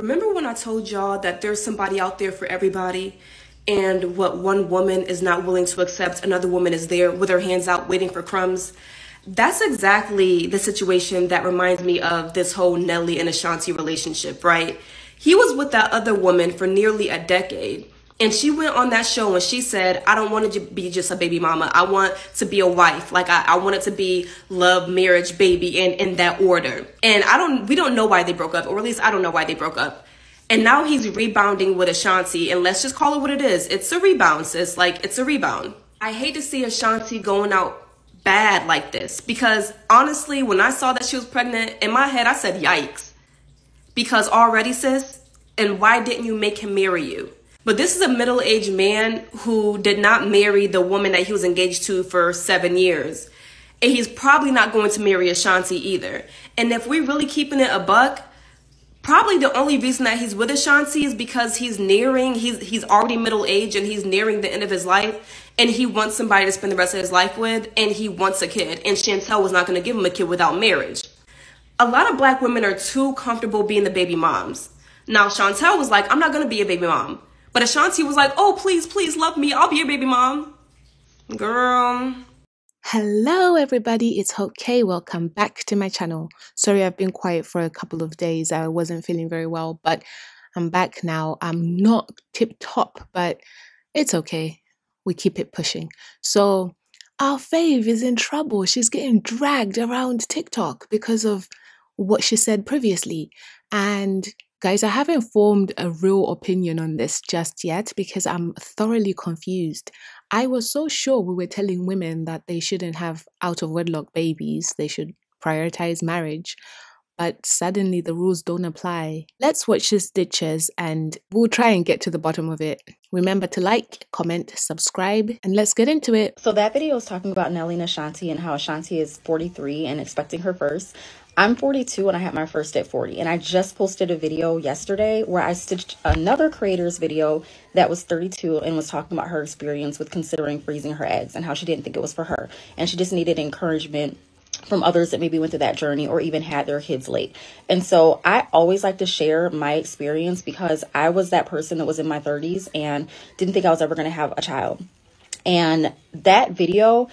Remember when I told y'all that there's somebody out there for everybody, and what one woman is not willing to accept, another woman is there with her hands out waiting for crumbs? That's exactly the situation that reminds me of this whole Nelly and Ashanti relationship, right? He was with that other woman for nearly a decade, and she went on that show and she said, I don't want to be just a baby mama. I want to be a wife. Like I want it to be love, marriage, baby, and in that order. And we don't know why they broke up, or at least I don't know why they broke up. And now he's rebounding with Ashanti, and let's just call it what it is. It's a rebound, sis. Like, it's a rebound. I hate to see Ashanti going out bad like this, because honestly, when I saw that she was pregnant, in my head I said yikes, because already, sis, and why didn't you make him marry you? But this is a middle-aged man who did not marry the woman that he was engaged to for 7 years, and he's probably not going to marry Ashanti either. And if we're really keeping it a buck, probably the only reason that he's with Ashanti is because he's already middle-aged and he's nearing the end of his life, and he wants somebody to spend the rest of his life with, and he wants a kid, and Chantel was not going to give him a kid without marriage. A lot of black women are too comfortable being the baby moms. Now, Chantel was like, I'm not going to be a baby mom. But Ashanti was like, oh, please, please love me. I'll be your baby mom. Girl. Hello everybody, it's Hope K. Welcome back to my channel. Sorry I've been quiet for a couple of days. I wasn't feeling very well, but I'm back now. I'm not tip top, but it's okay. We keep it pushing. So our fave is in trouble. She's getting dragged around TikTok because of what she said previously. And guys, I haven't formed a real opinion on this just yet because I'm thoroughly confused. I was so sure we were telling women that they shouldn't have out-of-wedlock babies, they should prioritize marriage, but suddenly the rules don't apply. Let's watch this ditches and we'll try and get to the bottom of it. Remember to like, comment, subscribe, and let's get into it. So that video is talking about Nelly and Ashanti and how Ashanti is 43 and expecting her first. I'm 42 and I had my first at 40, and I just posted a video yesterday where I stitched another creator's video that was 32 and was talking about her experience with considering freezing her eggs and how she didn't think it was for her, and she just needed encouragement from others that maybe went through that journey or even had their kids late. And so I always like to share my experience because I was that person that was in my 30s and didn't think I was ever going to have a child. And that video,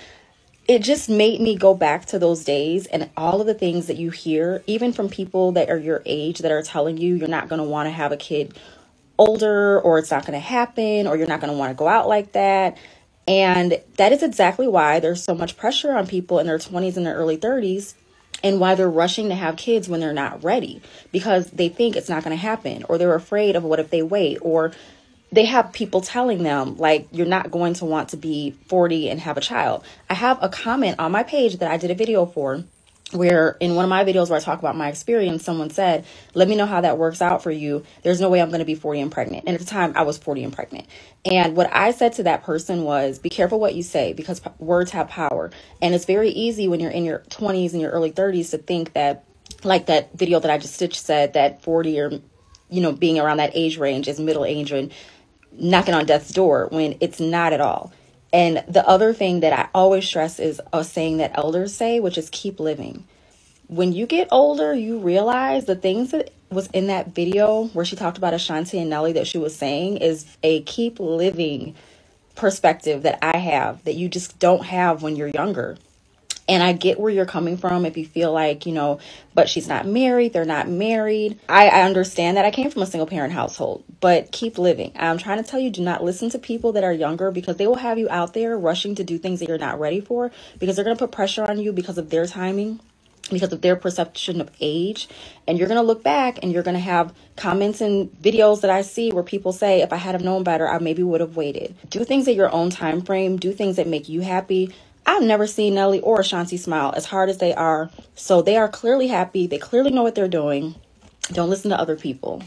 it just made me go back to those days and all of the things that you hear, even from people that are your age that are telling you you're not going to want to have a kid older, or it's not going to happen, or you're not going to want to go out like that. And that is exactly why there's so much pressure on people in their 20s and their early 30s, and why they're rushing to have kids when they're not ready, because they think it's not going to happen, or they're afraid of what if they wait, or they have people telling them, like, you're not going to want to be 40 and have a child. I have a comment on my page that I did a video for where in one of my videos where I talk about my experience, someone said, let me know how that works out for you. There's no way I'm going to be 40 and pregnant. And at the time, I was 40 and pregnant. And what I said to that person was, be careful what you say, because words have power. And it's very easy when you're in your 20s and your early 30s to think that, like that video that I just stitched said, that 40 or, you know, being around that age range is middle age and knocking on death's door, when it's not at all. And the other thing that I always stress is a saying that elders say, which is keep living. When you get older, you realize the things that was in that video where she talked about Ashanti and Nelly that she was saying is a keep living perspective that I have, that you just don't have when you're younger. And I get where you're coming from if you feel like, you know, but she's not married, they're not married. I understand that. I came from a single parent household, but keep living. I'm trying to tell you, do not listen to people that are younger, because they will have you out there rushing to do things that you're not ready for, because they're going to put pressure on you because of their timing, because of their perception of age. And you're going to look back and you're going to have comments and videos that I see where people say, if I had have known better, I maybe would have waited. Do things at your own time frame. Do things that make you happy. I've never seen Nelly or Ashanti smile as hard as they are. So they are clearly happy. They clearly know what they're doing. Don't listen to other people.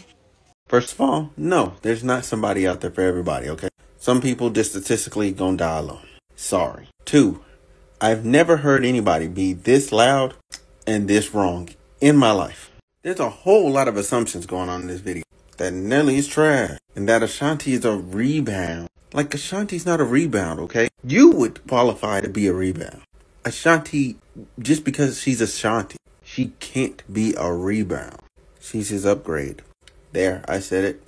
First of all, no, there's not somebody out there for everybody, okay? Some people just statistically gonna die alone. Sorry. 2, I've never heard anybody be this loud and this wrong in my life. There's a whole lot of assumptions going on in this video. That Nelly is trash and that Ashanti is a rebound. Like, Ashanti's not a rebound, okay? You would qualify to be a rebound. Ashanti, just because she's Ashanti, she can't be a rebound. She's his upgrade. There, I said it.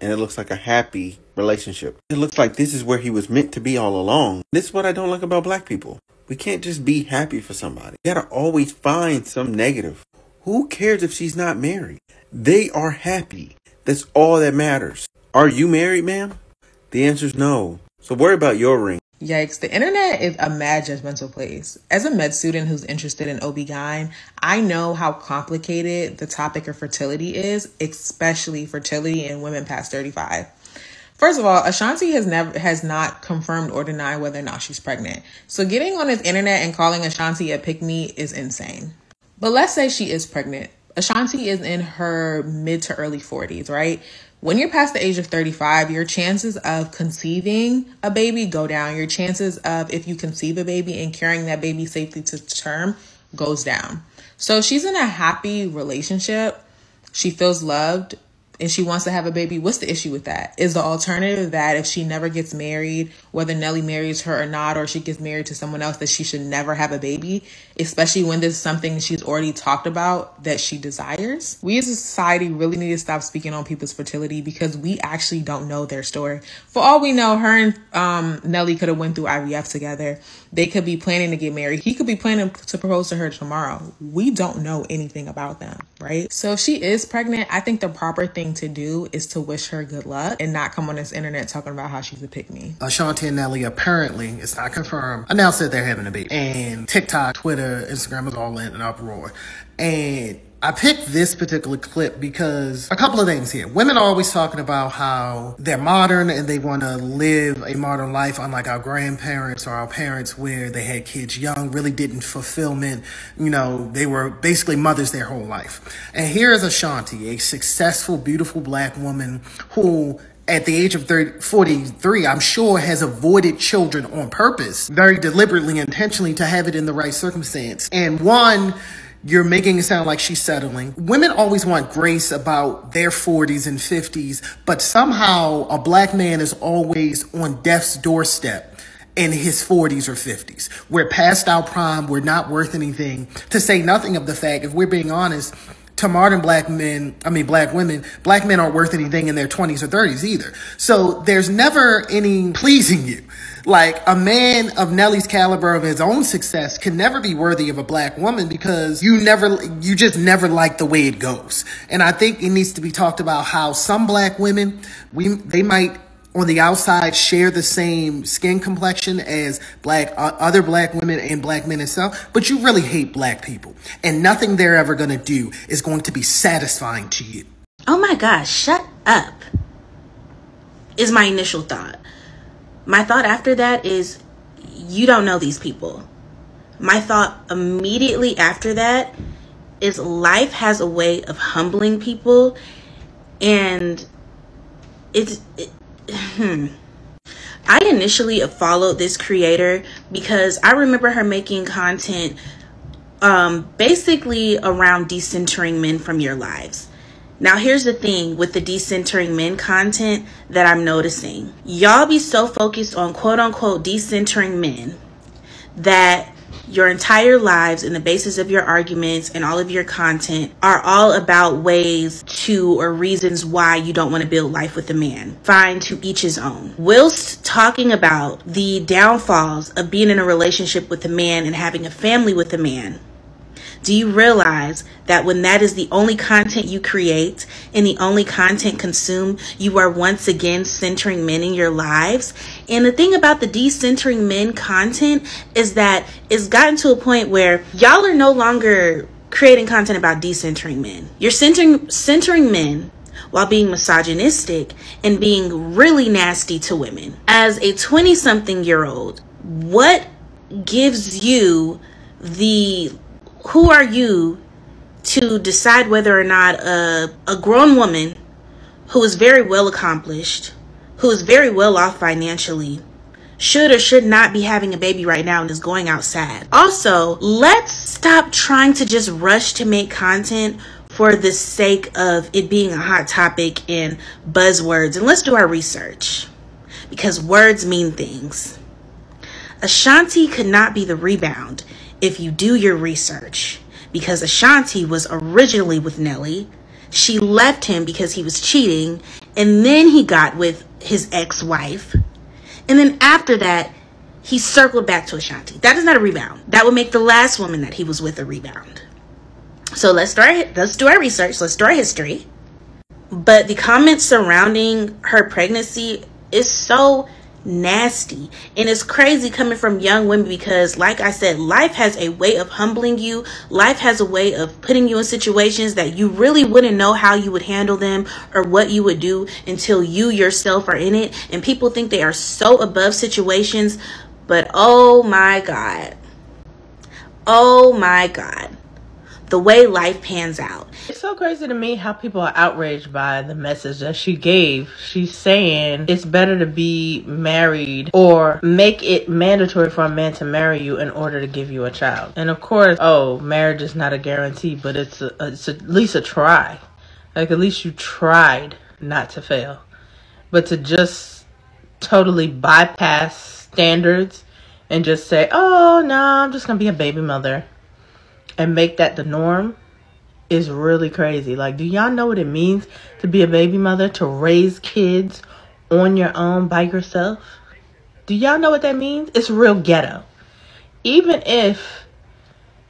And it looks like a happy relationship. It looks like this is where he was meant to be all along. This is what I don't like about black people. We can't just be happy for somebody. You gotta always find some negative. Who cares if she's not married? They are happy. That's all that matters. Are you married, ma'am? The answer is no. So worry about your ring. Yikes, the internet is a mad judgmental place. As a med student who's interested in OB-GYN, I know how complicated the topic of fertility is, especially fertility in women past 35. First of all, Ashanti has not confirmed or denied whether or not she's pregnant. So getting on this internet and calling Ashanti a pick-me is insane. But let's say she is pregnant. Ashanti is in her mid to early 40s, right? When you're past the age of 35, your chances of conceiving a baby go down. Your chances of, if you conceive a baby and carrying that baby safely to term, goes down. So she's in a happy relationship. She feels loved and she wants to have a baby. What's the issue with that? Is the alternative that if she never gets married, whether Nelly marries her or not, or she gets married to someone else, that she should never have a baby, especially when this is something she's already talked about that she desires? We as a society really need to stop speaking on people's fertility because we actually don't know their story. For all we know, her and Nelly could have went through IVF together. They could be planning to get married. He could be planning to propose to her tomorrow. We don't know anything about them, right? So if she is pregnant, I think the proper thing to do is to wish her good luck and not come on this internet talking about how she's a pick-me. Ashanti and Nelly apparently, it's not confirmed, announced that they're having a baby. And TikTok, Twitter, Instagram is all in an uproar. And I picked this particular clip because a couple of things here. Women are always talking about how they're modern and they want to live a modern life, unlike our grandparents or our parents where they had kids young, really didn't fulfillment. You know, they were basically mothers their whole life. And here is Ashanti, a successful, beautiful black woman who at the age of 43, I'm sure has avoided children on purpose, very deliberately, intentionally to have it in the right circumstance. And one, you're making it sound like she's settling. Women always want grace about their 40s and 50s, but somehow a black man is always on death's doorstep in his 40s or 50s. We're past our prime, we're not worth anything, to say nothing of the fact, if we're being honest, to modern black women, black men aren't worth anything in their 20s or 30s either. So there's never any pleasing you. Like a man of Nelly's caliber, of his own success, can never be worthy of a black woman because you just never like the way it goes. And I think it needs to be talked about how some black women, they might on the outside share the same skin complexion as other black women and black men itself, but you really hate black people and nothing they're ever going to do is going to be satisfying to you. Oh my gosh, shut up is my initial thought. My thought after that is, you don't know these people. My thought immediately after that is life has a way of humbling people, and I initially followed this creator because I remember her making content basically around decentering men from your lives. Now, here's the thing with the decentering men content that I'm noticing. Y'all be so focused on quote unquote decentering men that your entire lives and the basis of your arguments and all of your content are all about ways to or reasons why you don't want to build life with a man. Fine, to each his own. Whilst talking about the downfalls of being in a relationship with a man and having a family with a man, do you realize that when that is the only content you create and the only content consumed, you are once again centering men in your lives? And the thing about the decentering men content is that it's gotten to a point where y'all are no longer creating content about decentering men. You're centering men while being misogynistic and being really nasty to women. As a 20-something-year-old, what gives you the... Who are you to decide whether or not a grown woman who is very well accomplished, who is very well off financially, should or should not be having a baby right now and is going outside? Also, let's stop trying to just rush to make content for the sake of it being a hot topic and buzzwords. And let's do our research because words mean things. Ashanti could not be the rebound if you do your research, because Ashanti was originally with Nelly, She left him because he was cheating, and then he got with his ex-wife, and then after that he circled back to Ashanti. That is not a rebound. That would make the last woman that he was with a rebound. So let's do our research, let's do our history. But the comments surrounding her pregnancy is so nasty, and it's crazy coming from young women, because like I said, life has a way of humbling you. Life has a way of putting you in situations that you really wouldn't know how you would handle them or what you would do until you yourself are in it. And people think they are so above situations, but oh my God, oh my God, the way life pans out. It's so crazy to me how people are outraged by the message that she gave. She's saying it's better to be married, or make it mandatory for a man to marry you in order to give you a child. And of course, oh, marriage is not a guarantee, but it's at least a try. Like, at least you tried not to fail. But to just totally bypass standards and just say, oh, no, I'm just going to be a baby mother, and make that the norm is really crazy. Like, do y'all know what it means to be a baby mother, to raise kids on your own by yourself? Do y'all know what that means? It's real ghetto. Even if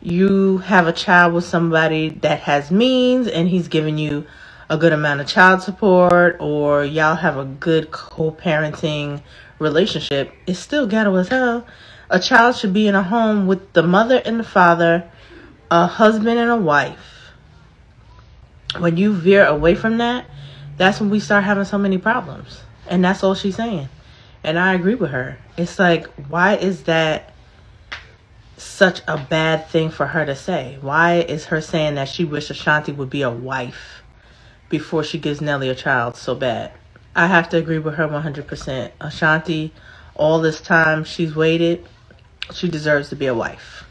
you have a child with somebody that has means and he's giving you a good amount of child support, or y'all have a good co-parenting relationship, it's still ghetto as hell. A child should be in a home with the mother and the father, a husband and a wife. When you veer away from that, that's when we start having so many problems. And that's all she's saying. And I agree with her. It's like, why is that such a bad thing for her to say? Why is her saying that she wished Ashanti would be a wife before she gives Nelly a child so bad? I have to agree with her 100%. Ashanti, all this time she's waited, she deserves to be a wife.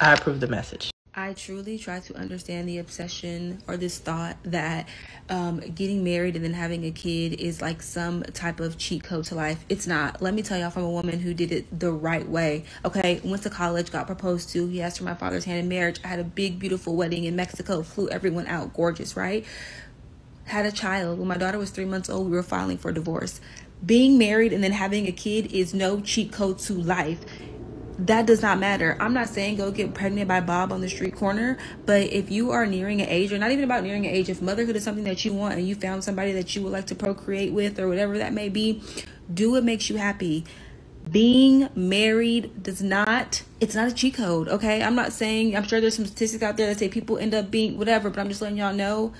I approve the message. I truly try to understand the obsession or this thought that getting married and then having a kid is like some type of cheat code to life. It's not. Let me tell y'all from a woman who did it the right way. Okay, went to college, got proposed to. He asked for my father's hand in marriage. I had a big, beautiful wedding in Mexico. Flew everyone out. Gorgeous, right? Had a child. When my daughter was 3 months old, we were filing for divorce. Being married and then having a kid is no cheat code to life. That does not matter. I'm not saying go get pregnant by Bob on the street corner, but if you are nearing an age, or not even about nearing an age, if motherhood is something that you want and you found somebody that you would like to procreate with or whatever that may be, do what makes you happy. Being married does not, it's not a cheat code, okay? I'm not saying, I'm sure there's some statistics out there that say people end up being whatever, but I'm just letting y'all know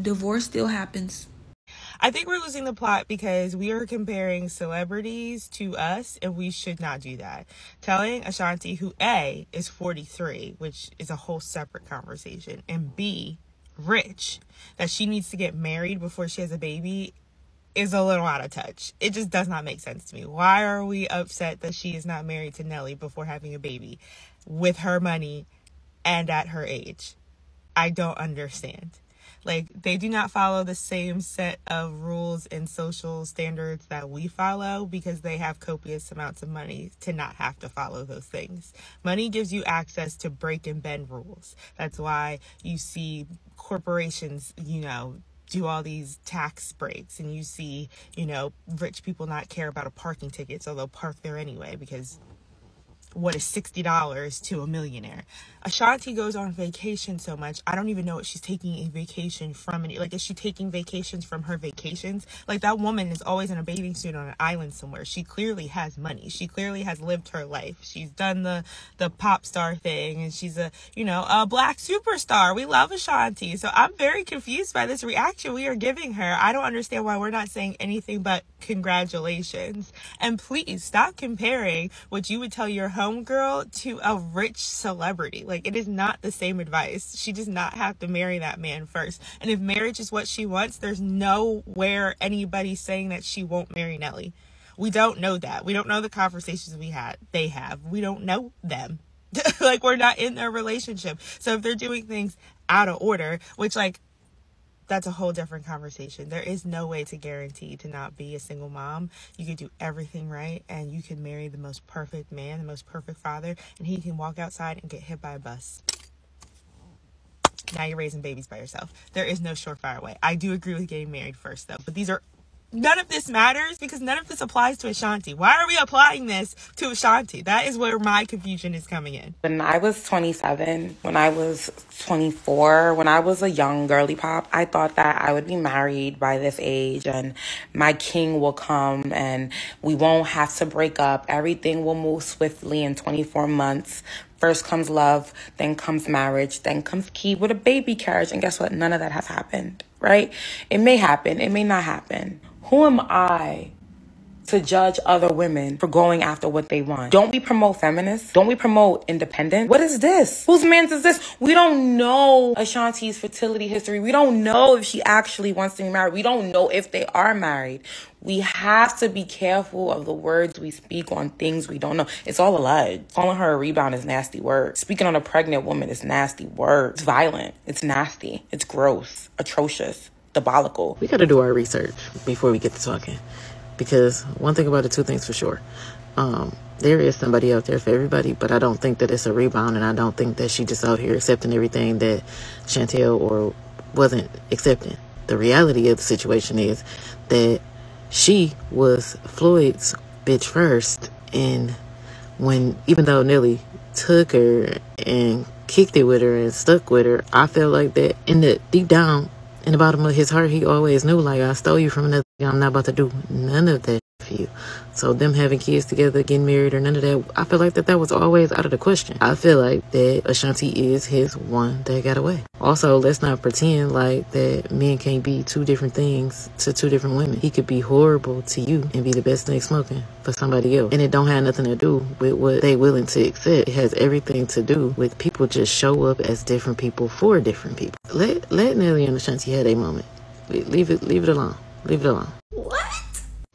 divorce still happens. I think we're losing the plot because we are comparing celebrities to us, and we should not do that. Telling Ashanti, who A, is 43, which is a whole separate conversation, and B, rich, that she needs to get married before she has a baby is a little out of touch. It just does not make sense to me. Why are we upset that she is not married to Nelly before having a baby with her money and at her age? I don't understand. Like, they do not follow the same set of rules and social standards that we follow, because they have copious amounts of money to not have to follow those things. Money gives you access to break and bend rules. That's why you see corporations, you know, do all these tax breaks, and you see, you know, rich people not care about a parking ticket, so they'll park there anyway, because what is $60 to a millionaire? Ashanti goes on vacation so much. I don't even know what she's taking a vacation from. And like, is she taking vacations from her vacations? Like, that woman is always in a bathing suit on an island somewhere. She clearly has money. She clearly has lived her life. She's done the pop star thing, and she's a, you know, a black superstar. We love Ashanti. So I'm very confused by this reaction we are giving her. I don't understand why we're not saying anything but congratulations. And please stop comparing what you would tell your homegirl to a rich celebrity. Like, it is not the same advice. She does not have to marry that man first. And if marriage is what she wants, there's nowhere anybody saying that she won't marry Nelly. We don't know that. We don't know the conversations they have. We don't know them. Like, we're not in their relationship. So if they're doing things out of order, which, like, that's a whole different conversation. There is no way to guarantee to not be a single mom. You can do everything right, and you can marry the most perfect man, the most perfect father, and he can walk outside and get hit by a bus. Now you're raising babies by yourself. There is no surefire way. I do agree with getting married first, though. But these are, none of this matters because none of this applies to Ashanti. Why are we applying this to Ashanti? That is where my confusion is coming in. When I was 27, when I was 24, when I was a young girly pop, I thought that I would be married by this age and my king will come and we won't have to break up. Everything will move swiftly in 24 months. First comes love, then comes marriage, then comes key with a baby carriage. And guess what? None of that has happened, right? It may happen. It may not happen. Who am I to judge other women for going after what they want? Don't we promote feminists? Don't we promote independence? What is this? Whose man's is this? We don't know Ashanti's fertility history. We don't know if she actually wants to be married. We don't know if they are married. We have to be careful of the words we speak on things we don't know. It's all a lie. Calling her a rebound is nasty word. Speaking on a pregnant woman is nasty word. It's violent. It's nasty. It's gross. Atrocious. Diabolical. We got to do our research before we get to talking. Because one thing about it, two things for sure. There is somebody out there for everybody, but I don't think that it's a rebound. And I don't think that she just out here accepting everything that Chantel or wasn't accepting. The reality of the situation is that she was Floyd's bitch first, and when, even though Nelly took her and kicked it with her and stuck with her, I felt like that in the deep down, in the bottom of his heart, he always knew, like, I stole you from another, I'm not about to do none of that for you. So them having kids together, getting married, or none of that, I feel like that was always out of the question. I feel like that Ashanti is his one that got away. Also, let's not pretend like that men can't be two different things to two different women. He could be horrible to you and be the best thing smoking for somebody else. And it don't have nothing to do with what they willing to accept. It has everything to do with people just show up as different people for different people. Let Nelly and Ashanti have a moment. Leave it alone. Leave it alone. What?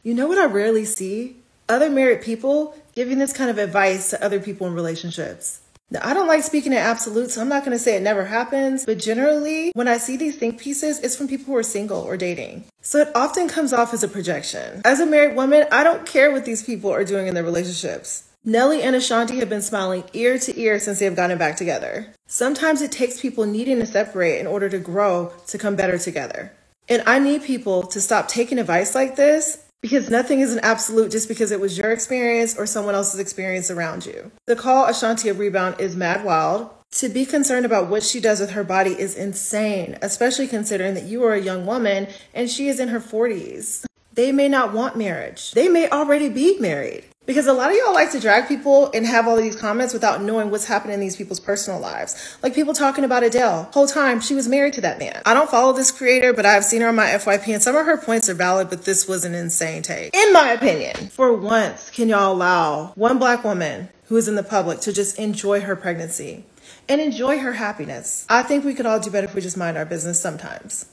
You know what I rarely see? Other married people giving this kind of advice to other people in relationships. Now, I don't like speaking in absolutes, so I'm not going to say it never happens. But generally, when I see these think pieces, it's from people who are single or dating. So it often comes off as a projection. As a married woman, I don't care what these people are doing in their relationships. Nelly and Ashanti have been smiling ear to ear since they have gotten back together. Sometimes it takes people needing to separate in order to grow to come better together. And I need people to stop taking advice like this, because nothing is an absolute just because it was your experience or someone else's experience around you. The call Ashanti a rebound is mad wild. To be concerned about what she does with her body is insane, especially considering that you are a young woman and she is in her 40s. They may not want marriage. They may already be married. Because a lot of y'all like to drag people and have all these comments without knowing what's happening in these people's personal lives. Like people talking about Adele. Whole time she was married to that man. I don't follow this creator, but I've seen her on my FYP and some of her points are valid, but this was an insane take. In my opinion, for once, can y'all allow one black woman who is in the public to just enjoy her pregnancy and enjoy her happiness? I think we could all do better if we just mind our business sometimes.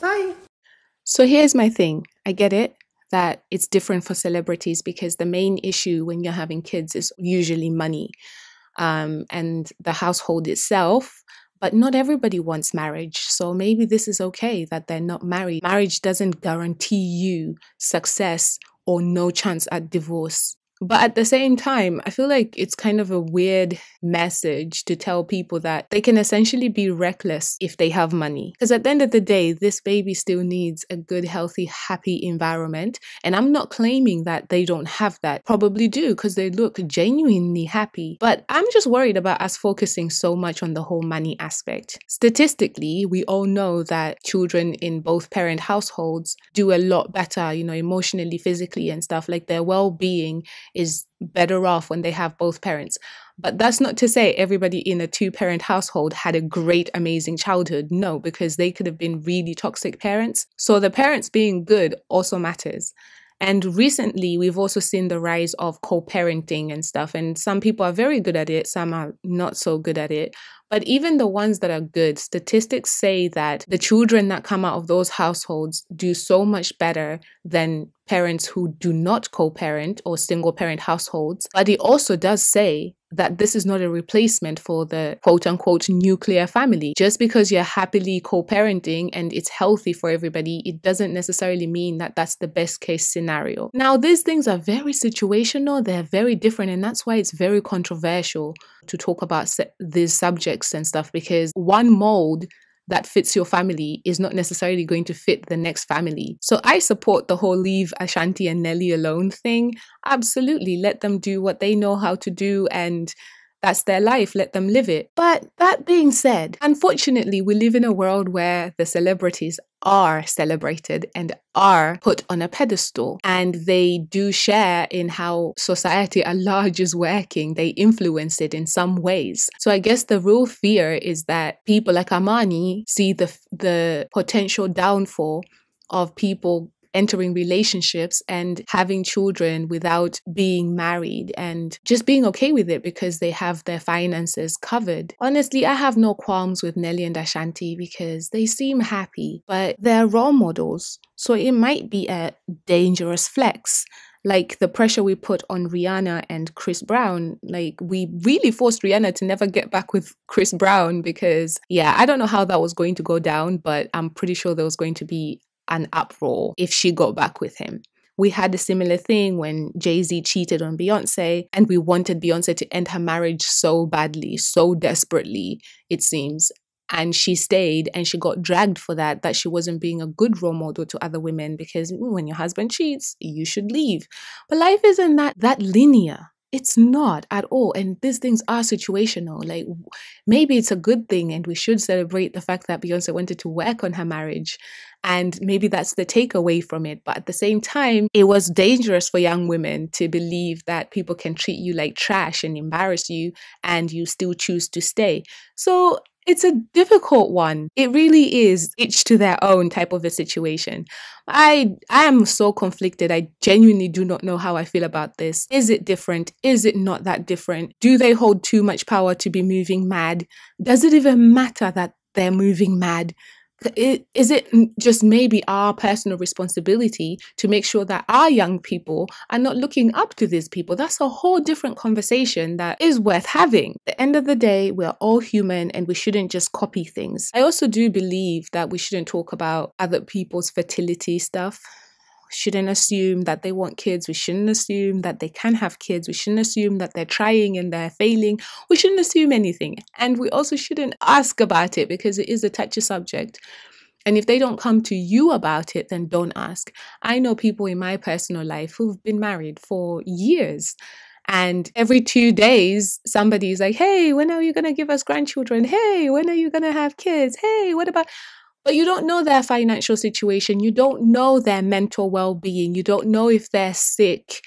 Bye. So here's my thing. I get it that it's different for celebrities because the main issue when you're having kids is usually money and the household itself, but not everybody wants marriage. So maybe this is okay that they're not married. Marriage doesn't guarantee you success or no chance at divorce. But at the same time, I feel like it's kind of a weird message to tell people that they can essentially be reckless if they have money. Because at the end of the day, this baby still needs a good, healthy, happy environment. And I'm not claiming that they don't have that. Probably do, because they look genuinely happy. But I'm just worried about us focusing so much on the whole money aspect. Statistically, we all know that children in both parent households do a lot better, you know, emotionally, physically and stuff. Like their well-being is better off when they have both parents. But that's not to say everybody in a two-parent household had a great, amazing childhood. No, because they could have been really toxic parents. So the parents being good also matters. And recently, we've also seen the rise of co-parenting and stuff. And some people are very good at it. Some are not so good at it. But even the ones that are good, statistics say that the children that come out of those households do so much better than parents who do not co-parent or single-parent households. But it also does say that this is not a replacement for the quote unquote nuclear family. Just because you're happily co-parenting and it's healthy for everybody, it doesn't necessarily mean that that's the best case scenario. Now, these things are very situational, they're very different, and that's why it's very controversial to talk about these subjects and stuff, because one mold that fits your family is not necessarily going to fit the next family. So I support the whole leave Ashanti and Nelly alone thing. Absolutely, let them do what they know how to do, and that's their life, let them live it. But that being said, unfortunately, we live in a world where the celebrities are celebrated and are put on a pedestal, and they do share in how society at large is working. They influence it in some ways. So I guess the real fear is that people like Amani see the potential downfall of people entering relationships and having children without being married and just being okay with it because they have their finances covered. Honestly, I have no qualms with Nelly and Ashanti because they seem happy, but they're role models, so it might be a dangerous flex. Like the pressure we put on Rihanna and Chris Brown, like we really forced Rihanna to never get back with Chris Brown because, yeah, I don't know how that was going to go down, but I'm pretty sure there was going to be an uproar if she got back with him. We had a similar thing when Jay-Z cheated on Beyonce, and we wanted Beyonce to end her marriage so badly, so desperately, it seems. And she stayed, and she got dragged for that she wasn't being a good role model to other women, because when your husband cheats, you should leave. But life isn't that linear. It's not at all. And these things are situational. Like, maybe it's a good thing and we should celebrate the fact that Beyonce wanted to work on her marriage. And maybe that's the takeaway from it. But at the same time, it was dangerous for young women to believe that people can treat you like trash and embarrass you and you still choose to stay. So it's a difficult one. It really is each to their own type of a situation. I am so conflicted. I genuinely do not know how I feel about this. Is it different? Is it not that different? Do they hold too much power to be moving mad? Does it even matter that they're moving mad? Is it just maybe our personal responsibility to make sure that our young people are not looking up to these people? That's a whole different conversation that is worth having. At the end of the day, we're all human and we shouldn't just copy things. I also do believe that we shouldn't talk about other people's fertility stuff. We shouldn't assume that they want kids. We shouldn't assume that they can have kids. We shouldn't assume that they're trying and they're failing. We shouldn't assume anything. And we also shouldn't ask about it because it is a touchy subject. And if they don't come to you about it, then don't ask. I know people in my personal life who've been married for years, and every 2 days, somebody's like, hey, when are you going to give us grandchildren? Hey, when are you going to have kids? Hey, what about... But you don't know their financial situation. You don't know their mental well-being. You don't know if they're sick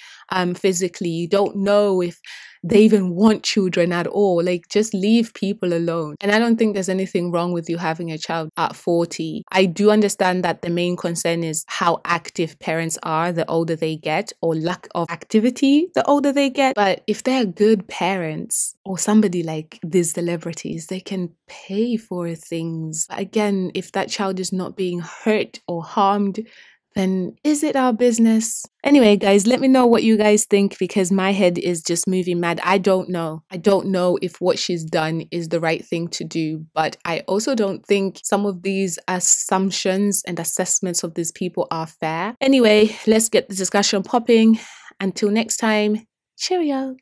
physically. You don't know if they even want children at all. Like, just leave people alone. And I don't think there's anything wrong with you having a child at 40. I do understand that the main concern is how active parents are the older they get, or lack of activity the older they get. But if they're good parents, or somebody like these celebrities, they can pay for things. But again, if that child is not being hurt or harmed, then is it our business? Anyway, guys, let me know what you guys think, because my head is just moving mad. I don't know. I don't know if what she's done is the right thing to do, but I also don't think some of these assumptions and assessments of these people are fair. Anyway, let's get the discussion popping. Until next time, cheerio.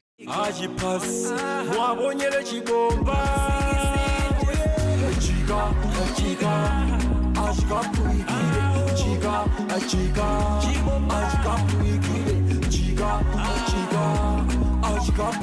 Chica, I got